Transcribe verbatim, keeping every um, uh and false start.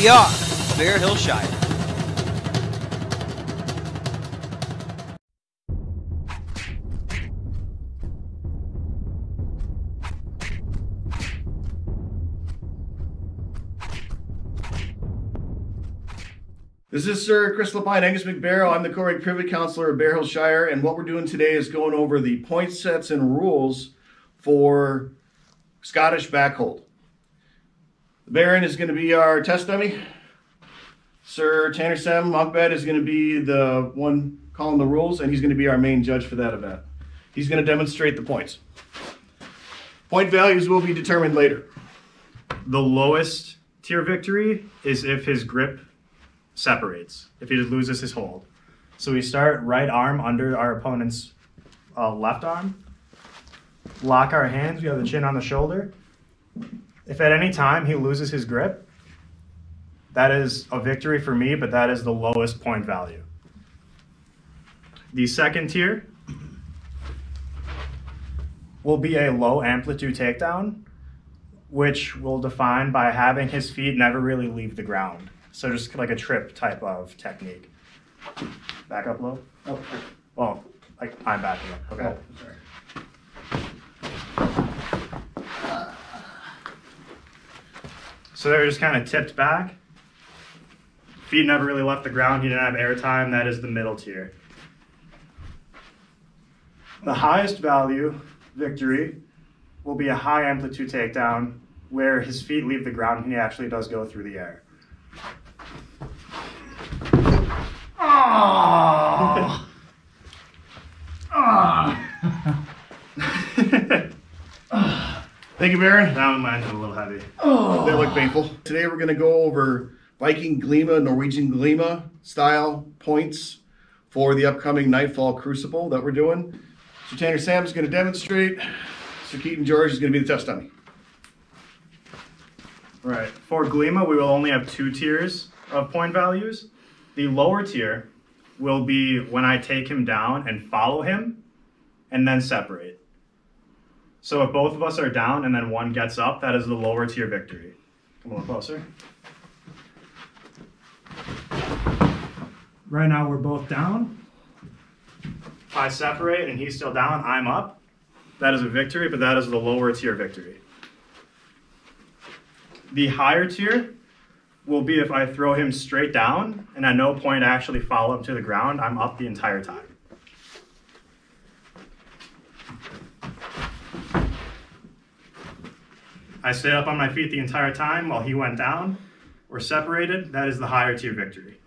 We are Bear Hill Shire. This is Sir Chris LePine, Angus McBarrow. I'm the Correg Privy Councillor of Bear Hill Shire, and what we're doing today is going over the point sets and rules for Scottish Backhold. The Baron is going to be our test dummy. Sir Tanner Sam Mokbed is going to be the one calling the rules, and he's going to be our main judge for that event. He's going to demonstrate the points. Point values will be determined later. The lowest tier victory is if his grip separates, if he loses his hold. So we start right arm under our opponent's uh, left arm, lock our hands, we have the chin on the shoulder. If at any time he loses his grip, that is a victory for me, but that is the lowest point value. The second tier will be a low amplitude takedown, which we'll define by having his feet never really leave the ground. So just like a trip type of technique. Back up low? Oh, well, like I'm backing up, okay. Oh, so they were just kind of tipped back. Feet never really left the ground. He didn't have air time. That is the middle tier. The highest value victory will be a high amplitude takedown where his feet leave the ground and he actually does go through the air. Oh. Oh. Thank you, Baron. That one mine's a little heavy. Oh. They look painful. Today we're going to go over Viking Gleema, Norwegian Gleema style points for the upcoming Nightfall Crucible that we're doing. Sir Tanner Sam is going to demonstrate. Sir Keaton George is going to be the test dummy. All right. For Gleema, we will only have two tiers of point values. The lower tier will be when I take him down and follow him and then separate. So if both of us are down and then one gets up, that is the lower tier victory. Come a little closer. Right now we're both down. If I separate and he's still down, I'm up. That is a victory, but that is the lower tier victory. The higher tier will be if I throw him straight down and at no point I actually follow him to the ground, I'm up the entire time. I stayed up on my feet the entire time while he went down or separated. That is the higher tier victory.